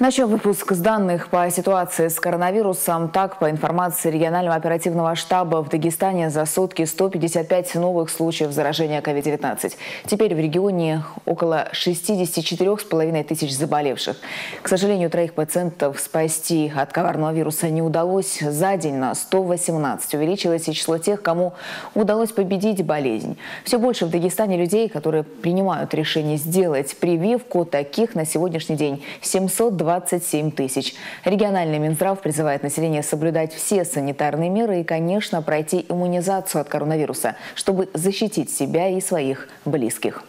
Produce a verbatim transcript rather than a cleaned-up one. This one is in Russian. Начал выпуск с данных по ситуации с коронавирусом. Так, по информации регионального оперативного штаба, в Дагестане за сутки сто пятьдесят пять новых случаев заражения ковид девятнадцать. Теперь в регионе около шестидесяти четырёх с половиной тысяч заболевших. К сожалению, троих пациентов спасти от коварного вируса не удалось. За день на сто восемнадцать увеличилось и число тех, кому удалось победить болезнь. Все больше в Дагестане людей, которые принимают решение сделать прививку. Таких на сегодняшний день семьсот двадцать семь тысяч. Региональный Минздрав призывает население соблюдать все санитарные меры и, конечно, пройти иммунизацию от коронавируса, чтобы защитить себя и своих близких.